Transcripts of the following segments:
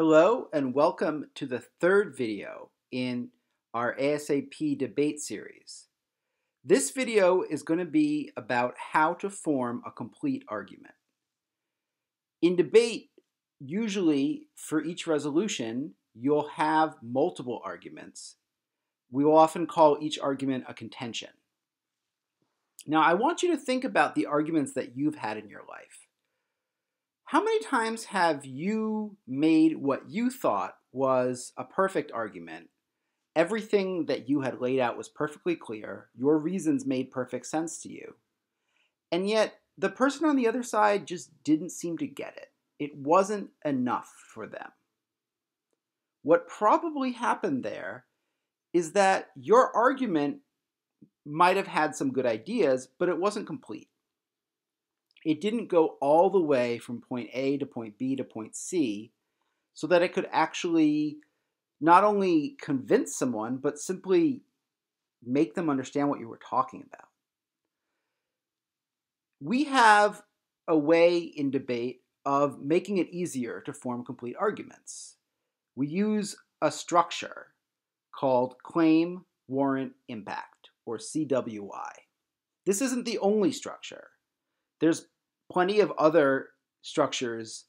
Hello and welcome to the third video in our ASAP debate series. This video is going to be about how to form a complete argument. In debate, usually for each resolution, you'll have multiple arguments. We will often call each argument a contention. Now, I want you to think about the arguments that you've had in your life. How many times have you made what you thought was a perfect argument? Everything that you had laid out was perfectly clear. Your reasons made perfect sense to you. And yet, the person on the other side just didn't seem to get it. It wasn't enough for them. What probably happened there is that your argument might have had some good ideas, but it wasn't complete. It didn't go all the way from point A to point B to point C so that it could actually not only convince someone, but simply make them understand what you were talking about. We have a way in debate of making it easier to form complete arguments. We use a structure called claim, warrant, impact, or CWI. This isn't the only structure. There's plenty of other structures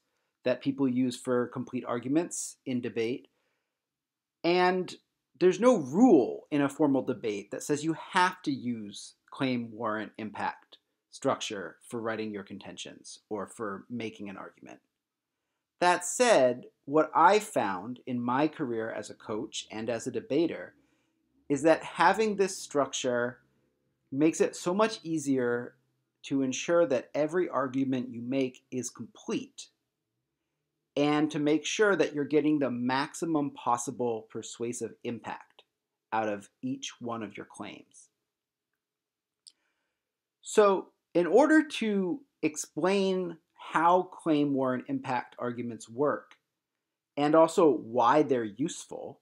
that people use for complete arguments in debate. And there's no rule in a formal debate that says you have to use claim, warrant, impact structure for writing your contentions or for making an argument. That said, what I found in my career as a coach and as a debater is that having this structure makes it so much easier to ensure that every argument you make is complete and to make sure that you're getting the maximum possible persuasive impact out of each one of your claims. So in order to explain how claim, warrant, impact arguments work and also why they're useful,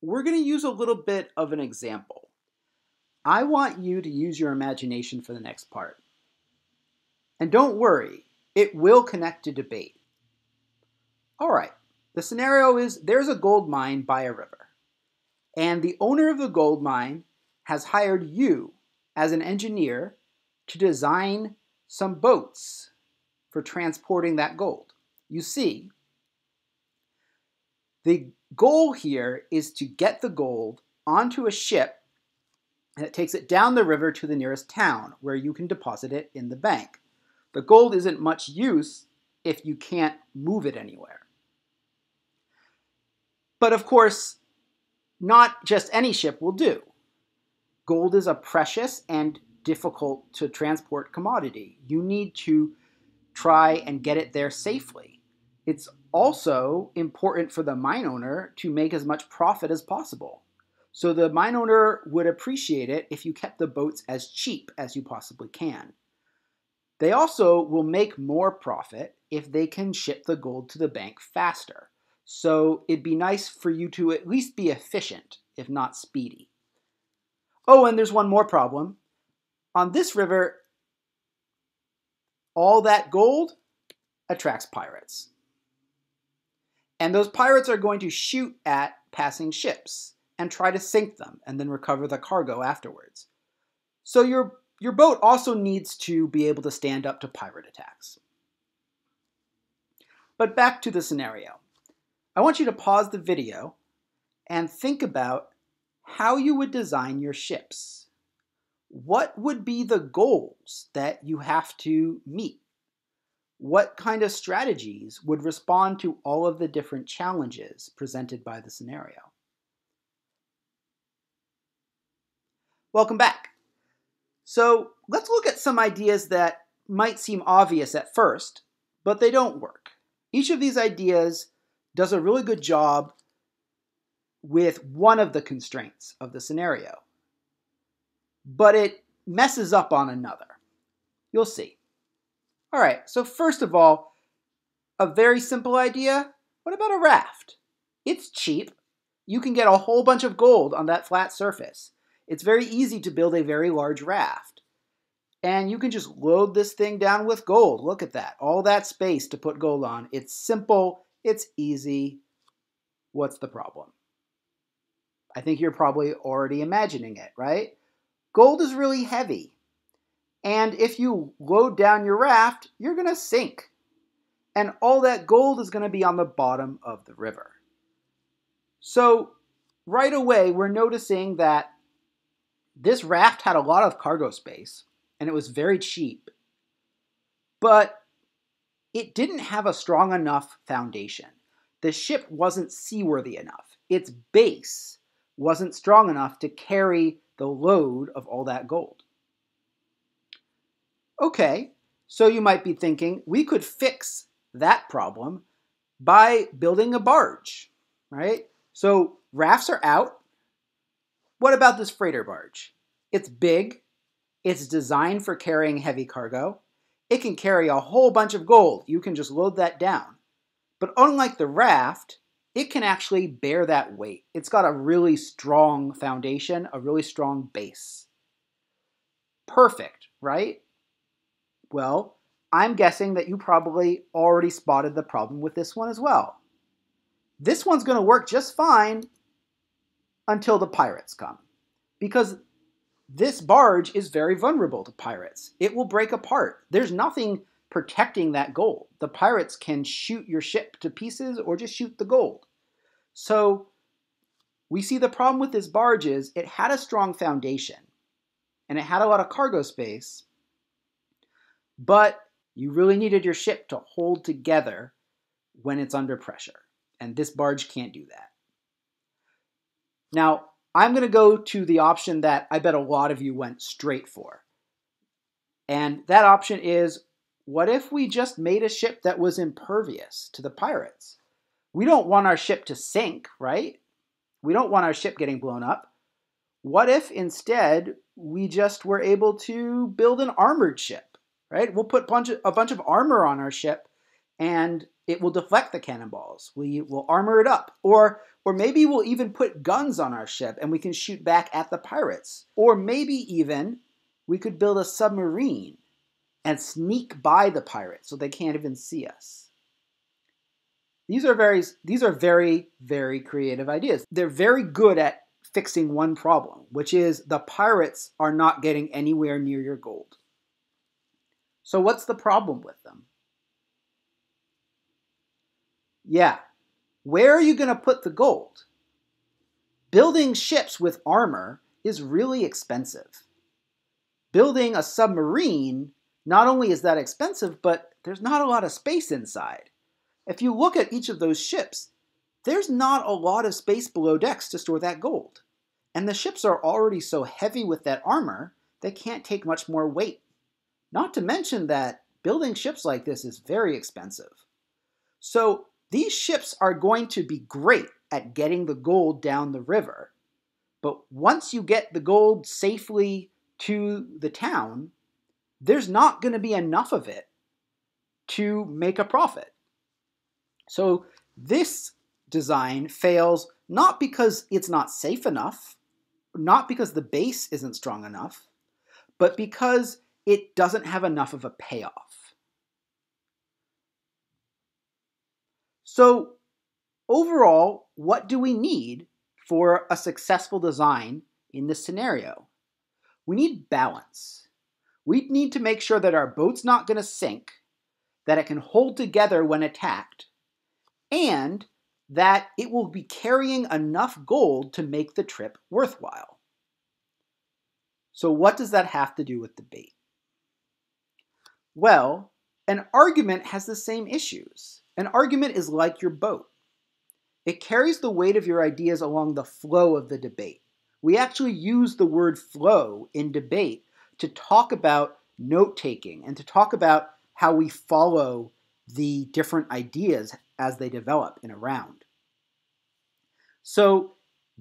we're going to use a little bit of an example. I want you to use your imagination for the next part. And don't worry, it will connect to debate. All right, the scenario is there's a gold mine by a river, and the owner of the gold mine has hired you as an engineer to design some boats for transporting that gold. You see, the goal here is to get the gold onto a ship and it takes it down the river to the nearest town where you can deposit it in the bank. The gold isn't much use if you can't move it anywhere. But of course, not just any ship will do. Gold is a precious and difficult to transport commodity. You need to try and get it there safely. It's also important for the mine owner to make as much profit as possible. So the mine owner would appreciate it if you kept the boats as cheap as you possibly can. They also will make more profit if they can ship the gold to the bank faster. So it'd be nice for you to at least be efficient, if not speedy. Oh, and there's one more problem. On this river, all that gold attracts pirates. And those pirates are going to shoot at passing ships and try to sink them and then recover the cargo afterwards. So your boat also needs to be able to stand up to pirate attacks. But back to the scenario. I want you to pause the video and think about how you would design your ships. What would be the goals that you have to meet? What kind of strategies would respond to all of the different challenges presented by the scenario? Welcome back. So let's look at some ideas that might seem obvious at first, but they don't work. Each of these ideas does a really good job with one of the constraints of the scenario, but it messes up on another. You'll see. All right, so first of all, a very simple idea. What about a raft? It's cheap. You can get a whole bunch of gold on that flat surface. It's very easy to build a very large raft. And you can just load this thing down with gold. Look at that. All that space to put gold on. It's simple. It's easy. What's the problem? I think you're probably already imagining it, right? Gold is really heavy. And if you load down your raft, you're going to sink. And all that gold is going to be on the bottom of the river. So right away, we're noticing that this raft had a lot of cargo space, and it was very cheap. But it didn't have a strong enough foundation. The ship wasn't seaworthy enough. Its base wasn't strong enough to carry the load of all that gold. Okay, so you might be thinking, we could fix that problem by building a barge, right? So rafts are out. What about this freighter barge? It's big. It's designed for carrying heavy cargo. It can carry a whole bunch of gold. You can just load that down. But unlike the raft, it can actually bear that weight. It's got a really strong foundation, a really strong base. Perfect, right? Well, I'm guessing that you probably already spotted the problem with this one as well. This one's going to work just fine until the pirates come, because this barge is very vulnerable to pirates. It will break apart. There's nothing protecting that gold. The pirates can shoot your ship to pieces or just shoot the gold. So we see the problem with this barge is it had a strong foundation and it had a lot of cargo space, but you really needed your ship to hold together when it's under pressure. And this barge can't do that. Now, I'm going to go to the option that I bet a lot of you went straight for. And that option is, what if we just made a ship that was impervious to the pirates? We don't want our ship to sink, right? We don't want our ship getting blown up. What if instead we just were able to build an armored ship, right? We'll put a bunch of armor on our ship and it will deflect the cannonballs. We will armor it up. Or maybe we'll even put guns on our ship and we can shoot back at the pirates. Or maybe even we could build a submarine and sneak by the pirates so they can't even see us. These are very, very creative ideas. They're very good at fixing one problem, which is the pirates are not getting anywhere near your gold. So what's the problem with them? Yeah. Where are you going to put the gold? Building ships with armor is really expensive. Building a submarine, not only is that expensive, but there's not a lot of space inside. If you look at each of those ships, there's not a lot of space below decks to store that gold. And the ships are already so heavy with that armor, they can't take much more weight. Not to mention that building ships like this is very expensive. So these ships are going to be great at getting the gold down the river. But once you get the gold safely to the town, there's not going to be enough of it to make a profit. So this design fails not because it's not safe enough, not because the base isn't strong enough, but because it doesn't have enough of a payoff. So overall, what do we need for a successful design in this scenario? We need balance. We need to make sure that our boat's not going to sink, that it can hold together when attacked, and that it will be carrying enough gold to make the trip worthwhile. So what does that have to do with the bait? Well, an argument has the same issues. An argument is like your boat. It carries the weight of your ideas along the flow of the debate. We actually use the word flow in debate to talk about note-taking and to talk about how we follow the different ideas as they develop in a round. So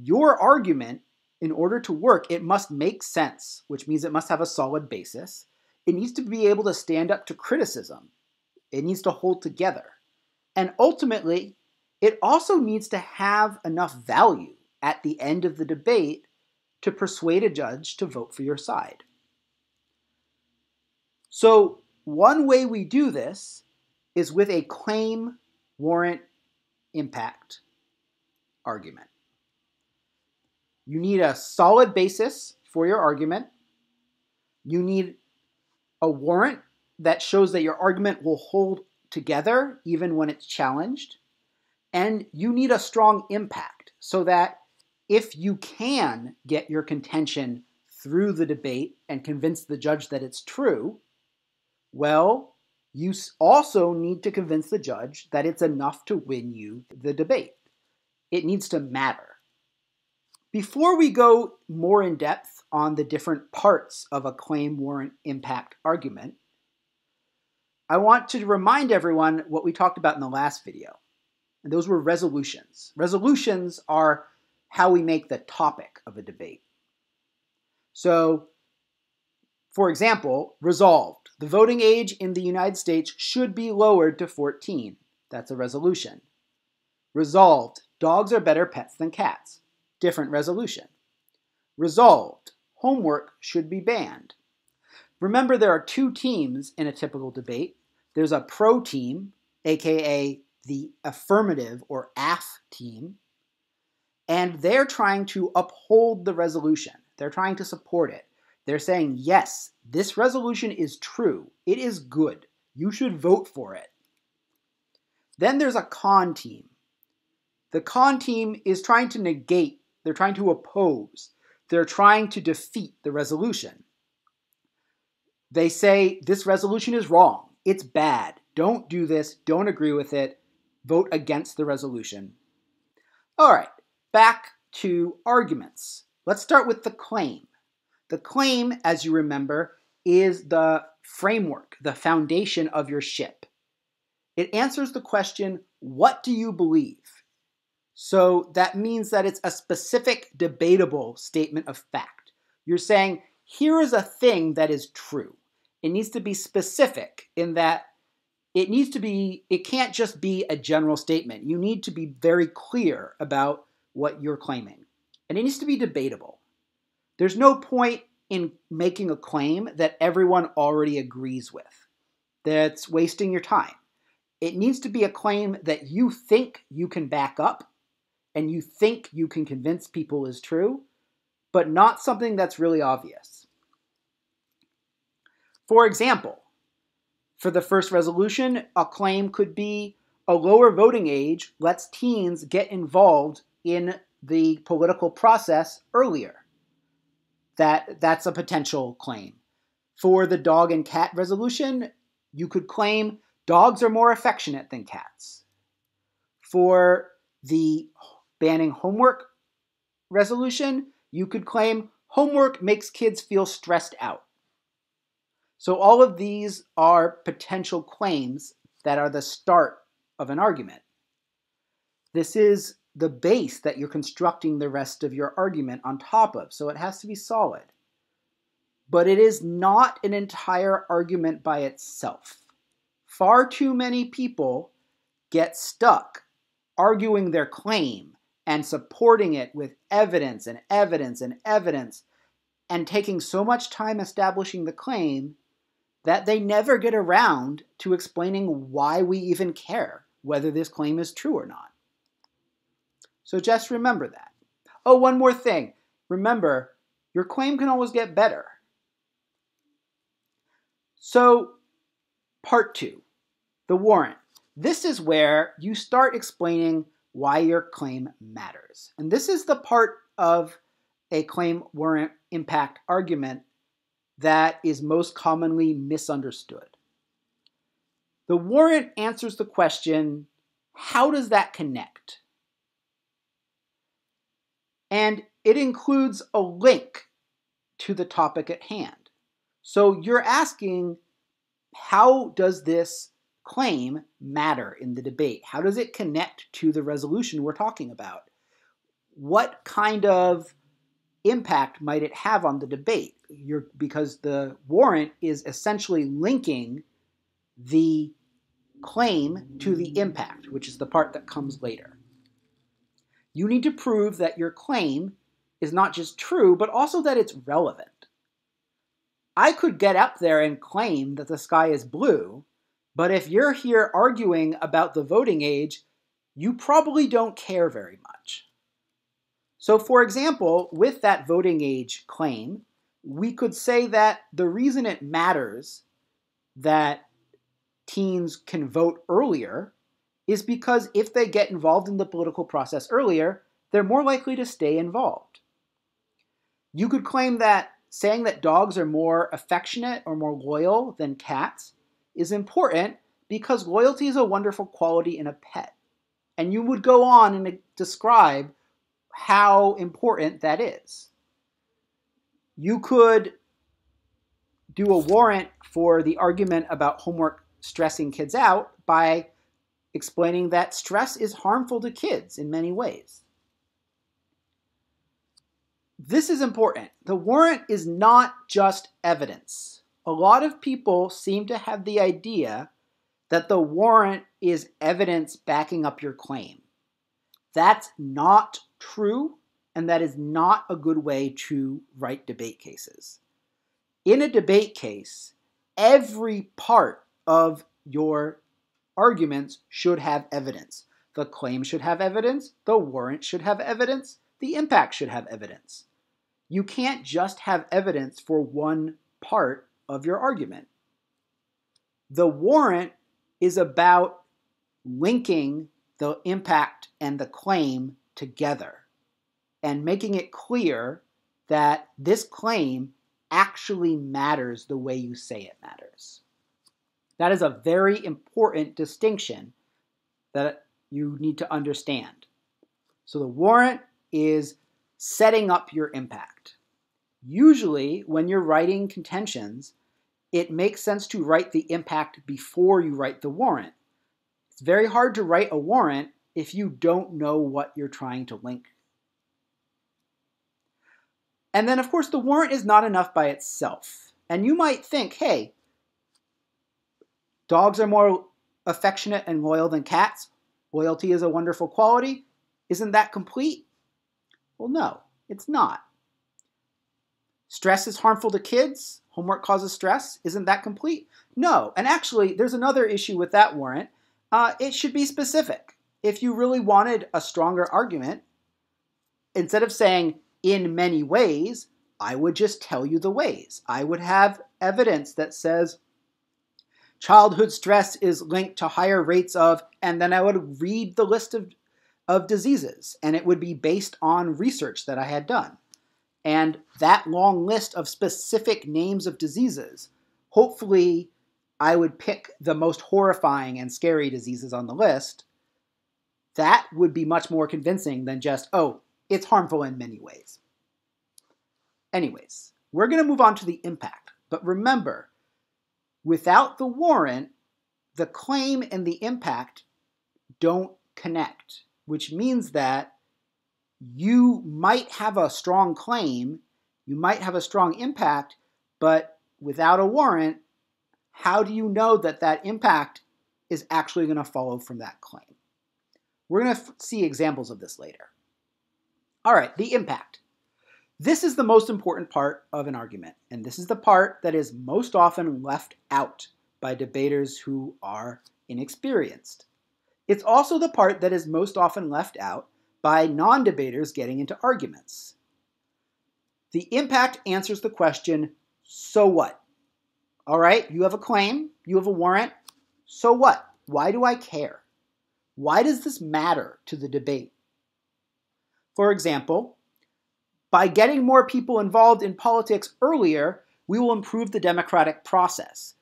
your argument, in order to work, it must make sense, which means it must have a solid basis. It needs to be able to stand up to criticism. It needs to hold together. And ultimately, it also needs to have enough value at the end of the debate to persuade a judge to vote for your side. So one way we do this is with a claim, warrant, impact argument. You need a solid basis for your argument. You need a warrant that shows that your argument will hold together even when it's challenged. And you need a strong impact so that if you can get your contention through the debate and convince the judge that it's true, well, you also need to convince the judge that it's enough to win you the debate. It needs to matter. Before we go more in depth on the different parts of a claim, warrant, impact argument, I want to remind everyone what we talked about in the last video. And those were resolutions. Resolutions are how we make the topic of a debate. So, for example, resolved. The voting age in the United States should be lowered to 14. That's a resolution. Resolved. Dogs are better pets than cats. Different resolution. Resolved. Homework should be banned. Remember, there are two teams in a typical debate. There's a pro team, aka the affirmative or AF team, and they're trying to uphold the resolution. They're trying to support it. They're saying, yes, this resolution is true. It is good. You should vote for it. Then there's a con team. The con team is trying to negate, they're trying to oppose, they're trying to defeat the resolution. They say, this resolution is wrong, it's bad, don't do this, don't agree with it, vote against the resolution. All right, back to arguments. Let's start with the claim. The claim, as you remember, is the framework, the foundation of your ship. It answers the question, what do you believe? So that means that it's a specific debatable statement of fact. You're saying, here is a thing that is true. It needs to be specific in that it needs to be, it can't just be a general statement. You need to be very clear about what you're claiming. And it needs to be debatable. There's no point in making a claim that everyone already agrees with. That's wasting your time. It needs to be a claim that you think you can back up and you think you can convince people is true, but not something that's really obvious. For example, for the first resolution, a claim could be a lower voting age lets teens get involved in the political process earlier. That's a potential claim. For the dog and cat resolution, you could claim dogs are more affectionate than cats. For the banning homework resolution, you could claim homework makes kids feel stressed out. So all of these are potential claims that are the start of an argument. This is the base that you're constructing the rest of your argument on top of, so it has to be solid. But it is not an entire argument by itself. Far too many people get stuck arguing their claim and supporting it with evidence and evidence and evidence and taking so much time establishing the claim that they never get around to explaining why we even care whether this claim is true or not. So just remember that. Oh, one more thing. Remember, your claim can always get better. So, part two, the warrant. This is where you start explaining why your claim matters. And this is the part of a claim, warrant, impact argument that is most commonly misunderstood. The warrant answers the question, how does that connect? And it includes a link to the topic at hand. So you're asking, how does this claim matter in the debate? How does it connect to the resolution we're talking about? What kind of impact might it have on the debate? Because the warrant is essentially linking the claim to the impact, which is the part that comes later. You need to prove that your claim is not just true, but also that it's relevant. I could get up there and claim that the sky is blue, but if you're here arguing about the voting age, you probably don't care very much. So for example, with that voting age claim, we could say that the reason it matters that teens can vote earlier is because if they get involved in the political process earlier, they're more likely to stay involved. You could claim that saying that dogs are more affectionate or more loyal than cats is important because loyalty is a wonderful quality in a pet. And you would go on and describe how important that is. You could do a warrant for the argument about homework stressing kids out by explaining that stress is harmful to kids in many ways. This is important. The warrant is not just evidence. A lot of people seem to have the idea that the warrant is evidence backing up your claim. That's not true, and that is not a good way to write debate cases. In a debate case, every part of your arguments should have evidence. The claim should have evidence, the warrant should have evidence, the impact should have evidence. You can't just have evidence for one part of your argument. The warrant is about linking the impact and the claim together and making it clear that this claim actually matters the way you say it matters. That is a very important distinction that you need to understand. So the warrant is setting up your impact. Usually, when you're writing contentions, it makes sense to write the impact before you write the warrant. It's very hard to write a warrant if you don't know what you're trying to link. And then, of course, the warrant is not enough by itself. And you might think, hey, dogs are more affectionate and loyal than cats. Loyalty is a wonderful quality. Isn't that complete? Well, no, it's not. Stress is harmful to kids. Homework causes stress. Isn't that complete? No. And actually, there's another issue with that warrant. It should be specific. If you really wanted a stronger argument, instead of saying, in many ways, I would just tell you the ways. I would have evidence that says childhood stress is linked to higher rates of, and then I would read the list of diseases, and it would be based on research that I had done. And that long list of specific names of diseases, hopefully I would pick the most horrifying and scary diseases on the list. That would be much more convincing than just, oh, it's harmful in many ways. Anyways, we're going to move on to the impact. But remember, without the warrant, the claim and the impact don't connect, which means that you might have a strong claim, you might have a strong impact, but without a warrant, how do you know that that impact is actually going to follow from that claim? We're going to see examples of this later. All right, the impact. This is the most important part of an argument, and this is the part that is most often left out by debaters who are inexperienced. It's also the part that is most often left out by non-debaters getting into arguments. The impact answers the question, so what? All right, you have a claim, you have a warrant, so what? Why do I care? Why does this matter to the debate? For example, by getting more people involved in politics earlier, we will improve the democratic process.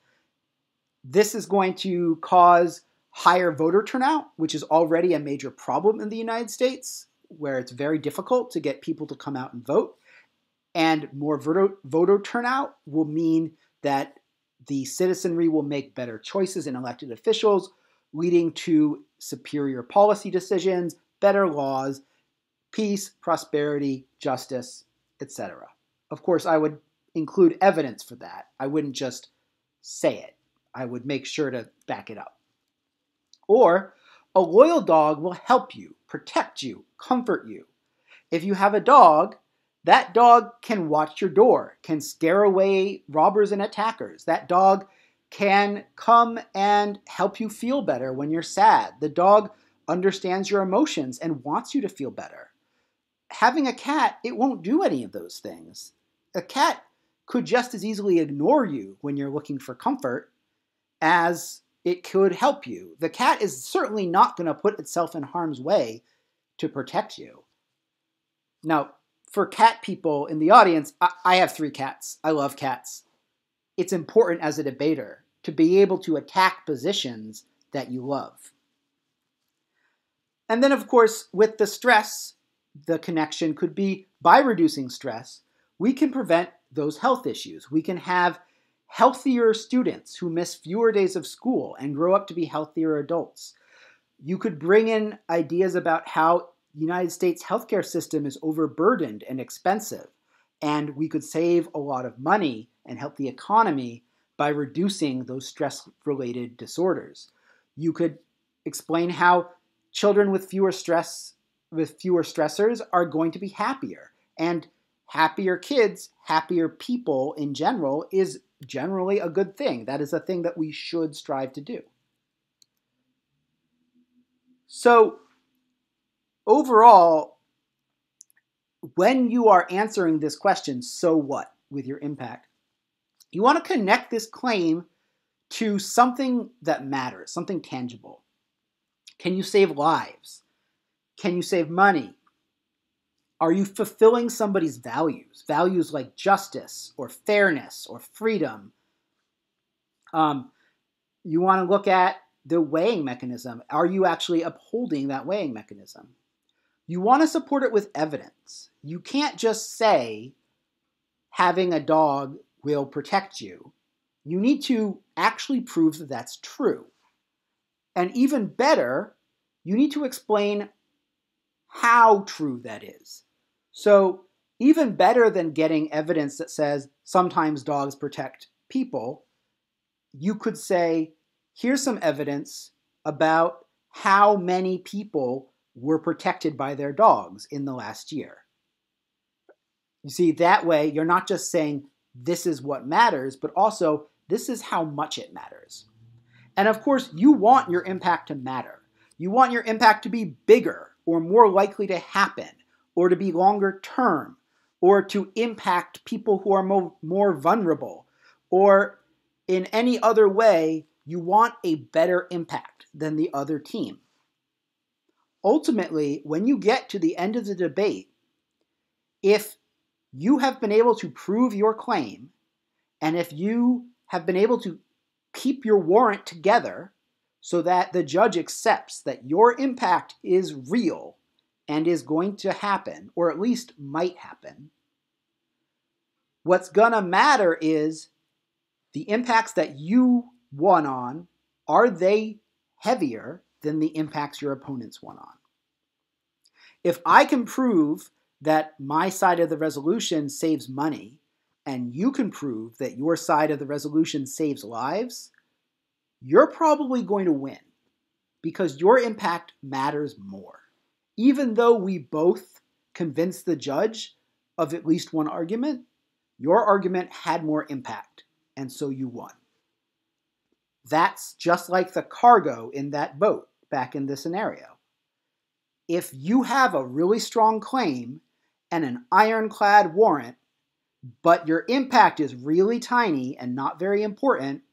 This is going to cause higher voter turnout, which is already a major problem in the United States, where it's very difficult to get people to come out and vote. And more voter turnout will mean that the citizenry will make better choices in elected officials, leading to superior policy decisions, better laws, peace, prosperity, justice, etc. Of course, I would include evidence for that. I wouldn't just say it. I would make sure to back it up. Or, a loyal dog will help you, protect you, comfort you. If you have a dog, that dog can watch your door, can scare away robbers and attackers. That dog can come and help you feel better when you're sad. The dog understands your emotions and wants you to feel better. Having a cat, it won't do any of those things. A cat could just as easily ignore you when you're looking for comfort as it could help you. The cat is certainly not going to put itself in harm's way to protect you. Now, for cat people in the audience, I have 3 cats. I love cats. It's important as a debater to be able to attack positions that you love. And then, of course, with the stress, the connection could be by reducing stress, we can prevent those health issues. We can have healthier students who miss fewer days of school and grow up to be healthier adults. You could bring in ideas about how the United States healthcare system is overburdened and expensive, and we could save a lot of money and help the economy by reducing those stress-related disorders. You could explain how children with fewer stressors are going to be happier, and happier kids, happier people in general is generally a good thing. That is a thing that we should strive to do. So overall, when you are answering this question, so what, with your impact, you want to connect this claim to something that matters, something tangible. Can you save lives? Can you save money? Are you fulfilling somebody's values? Values like justice or fairness or freedom. You want to look at the weighing mechanism. Are you actually upholding that weighing mechanism? You want to support it with evidence. You can't just say having a dog will protect you. You need to actually prove that that's true. And even better, you need to explain how true that is. So even better than getting evidence that says sometimes dogs protect people, you could say, here's some evidence about how many people were protected by their dogs in the last year. You see, that way you're not just saying this is what matters, but also this is how much it matters. And of course, you want your impact to matter. You want your impact to be bigger, or more likely to happen, or to be longer term, or to impact people who are more vulnerable, or in any other way, you want a better impact than the other team. Ultimately, when you get to the end of the debate, if you have been able to prove your claim, and if you have been able to keep your warrant together, so that the judge accepts that your impact is real and is going to happen, or at least might happen, what's gonna matter is the impacts that you won on, are they heavier than the impacts your opponents won on? If I can prove that my side of the resolution saves money, and you can prove that your side of the resolution saves lives, you're probably going to win because your impact matters more. Even though we both convinced the judge of at least one argument, your argument had more impact, and so you won. That's just like the cargo in that boat back in this scenario. If you have a really strong claim and an ironclad warrant, but your impact is really tiny and not very important,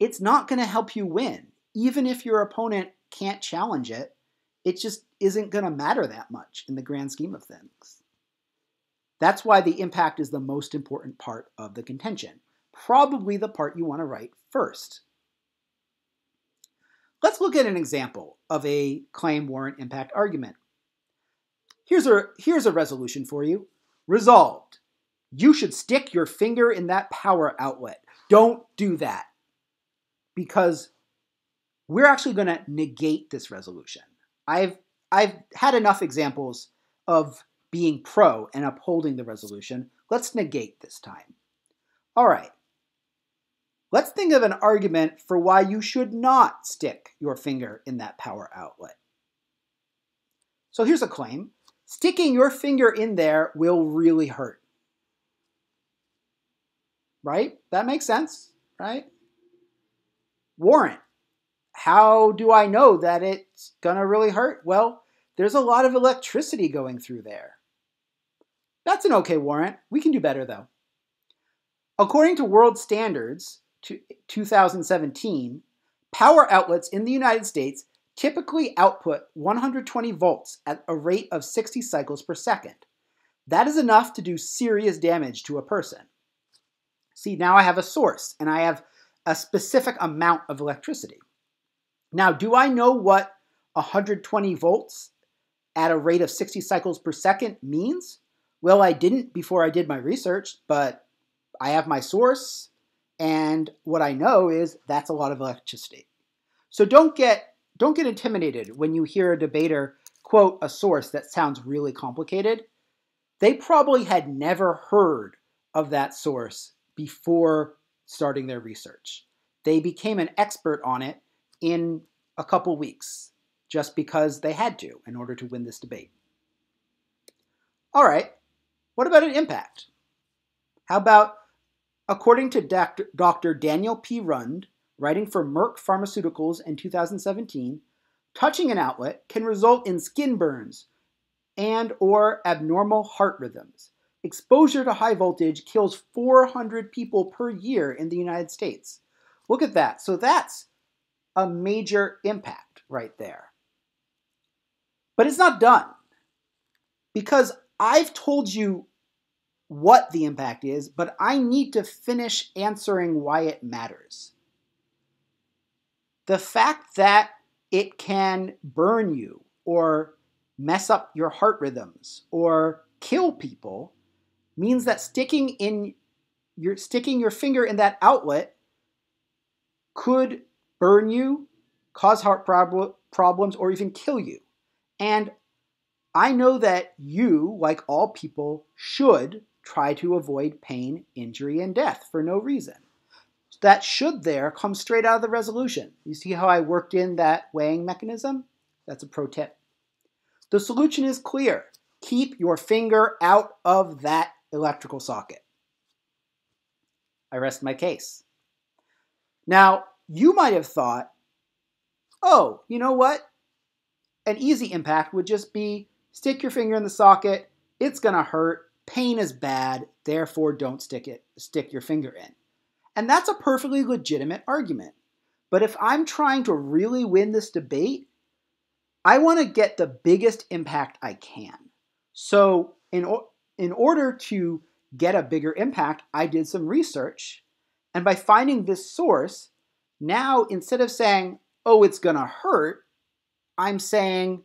it's not going to help you win. Even if your opponent can't challenge it, it just isn't going to matter that much in the grand scheme of things. That's why the impact is the most important part of the contention, probably the part you want to write first. Let's look at an example of a claim warrant impact argument. Here's a resolution for you. Resolved. You should stick your finger in that power outlet. Don't do that. Because we're actually going to negate this resolution. I've had enough examples of being pro and upholding the resolution. Let's negate this time. All right. Let's think of an argument for why you should not stick your finger in that power outlet. So here's a claim. Sticking your finger in there will really hurt. Right? That makes sense, right? Warrant. how do I know that it's gonna really hurt? Well, there's a lot of electricity going through there. That's an okay warrant. We can do better though. According to World Standards 2017, power outlets in the United States typically output 120 volts at a rate of 60 cycles per second. That is enough to do serious damage to a person. See, now I have a source and I have a specific amount of electricity. Now, do I know what 120 volts at a rate of 60 cycles per second means? Well, I didn't before I did my research, but I have my source, and what I know is that's a lot of electricity. So don't get intimidated when you hear a debater quote a source that sounds really complicated. They probably had never heard of that source before starting their research. They became an expert on it in a couple weeks just because they had to in order to win this debate. All right, what about an impact? How about, according to Dr. Daniel P. Rund, writing for Merck Pharmaceuticals in 2017, touching an outlet can result in skin burns and or abnormal heart rhythms. Exposure to high voltage kills 400 people per year in the United States. Look at that. So that's a major impact right there. But it's not done, because I've told you what the impact is, but I need to finish answering why it matters. The fact that it can burn you or mess up your heart rhythms or kill people means that sticking your finger in that outlet could burn you, cause heart problems, or even kill you. And I know that you, like all people, should try to avoid pain, injury, and death for no reason. That should there comes straight out of the resolution. You see how I worked in that weighing mechanism? That's a pro tip. The solution is clear. Keep your finger out of that electrical socket. I rest my case. Now, you might have thought, oh, you know what? An easy impact would just be stick your finger in the socket, it's gonna hurt, pain is bad, therefore don't stick your finger in. And that's a perfectly legitimate argument. But if I'm trying to really win this debate, I wanna get the biggest impact I can. So in order to get a bigger impact, I did some research, and by finding this source, now instead of saying, oh, it's gonna hurt, I'm saying,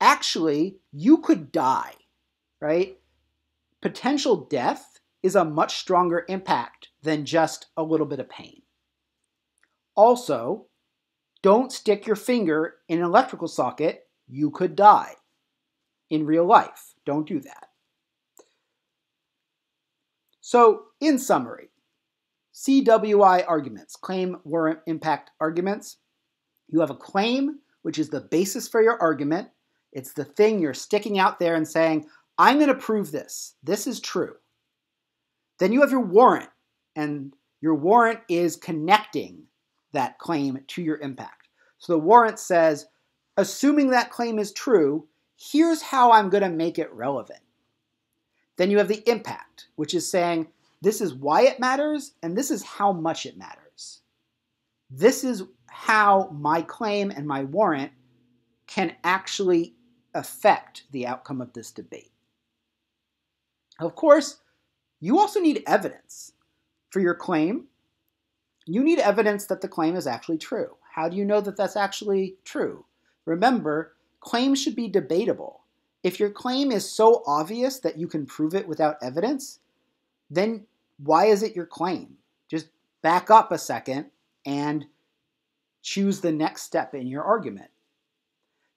actually, you could die, right? Potential death is a much stronger impact than just a little bit of pain. Also, don't stick your finger in an electrical socket, you could die. In real life, don't do that. So, in summary, CWI arguments, claim warrant impact arguments. You have a claim, which is the basis for your argument. It's the thing you're sticking out there and saying, I'm going to prove this. This is true. Then you have your warrant, and your warrant is connecting that claim to your impact. So the warrant says, assuming that claim is true, here's how I'm going to make it relevant. Then you have the impact, which is saying, this is why it matters, and this is how much it matters. This is how my claim and my warrant can actually affect the outcome of this debate. Of course, you also need evidence for your claim. You need evidence that the claim is actually true. How do you know that that's actually true? Remember, claims should be debatable. If your claim is so obvious that you can prove it without evidence, then why is it your claim? Just back up a second and choose the next step in your argument.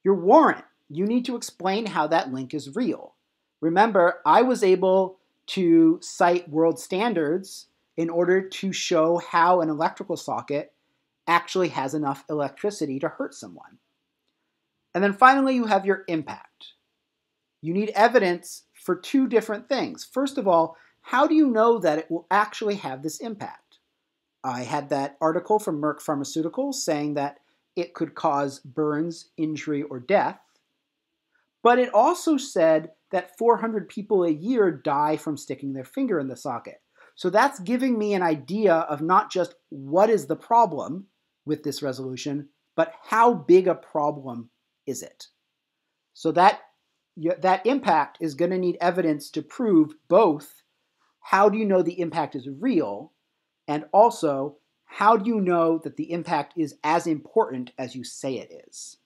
Your warrant, you need to explain how that link is real. Remember, I was able to cite World Standards in order to show how an electrical socket actually has enough electricity to hurt someone. And then finally, you have your impact. You need evidence for two different things. First of all, how do you know that it will actually have this impact? I had that article from Merck Pharmaceuticals saying that it could cause burns, injury, or death. But it also said that 400 people a year die from sticking their finger in the socket. So that's giving me an idea of not just what is the problem with this resolution, but how big a problem is it? So that impact is going to need evidence to prove both how do you know the impact is real, and also how do you know that the impact is as important as you say it is?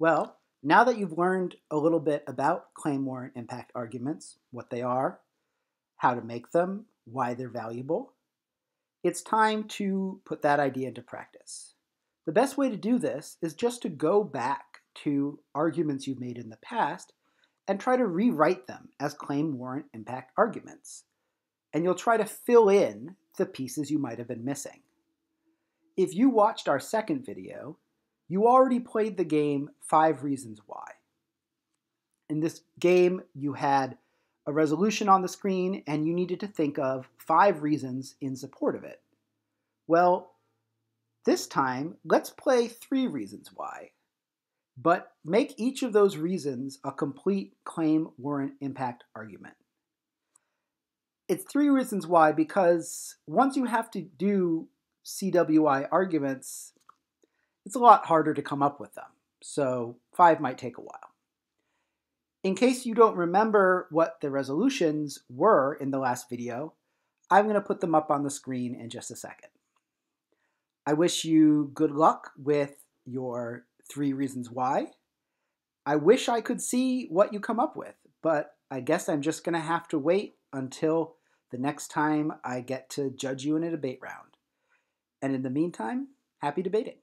Well, now that you've learned a little bit about claim warrant impact arguments, what they are, how to make them, why they're valuable, it's time to put that idea into practice. The best way to do this is just to go back to arguments you've made in the past and try to rewrite them as claim warrant impact arguments. And you'll try to fill in the pieces you might have been missing. If you watched our second video, you already played the game 5 Reasons Why. In this game, you had a resolution on the screen, and you needed to think of 5 reasons in support of it. Well, this time, let's play 3 Reasons Why, but make each of those reasons a complete claim warrant impact argument. It's 3 Reasons Why because once you have to do CWI arguments, it's a lot harder to come up with them, so 5 might take a while. In case you don't remember what the resolutions were in the last video, I'm going to put them up on the screen in just a second. I wish you good luck with your 3 Reasons Why. I wish I could see what you come up with, but I guess I'm just going to have to wait until the next time I get to judge you in a debate round. And in the meantime, happy debating.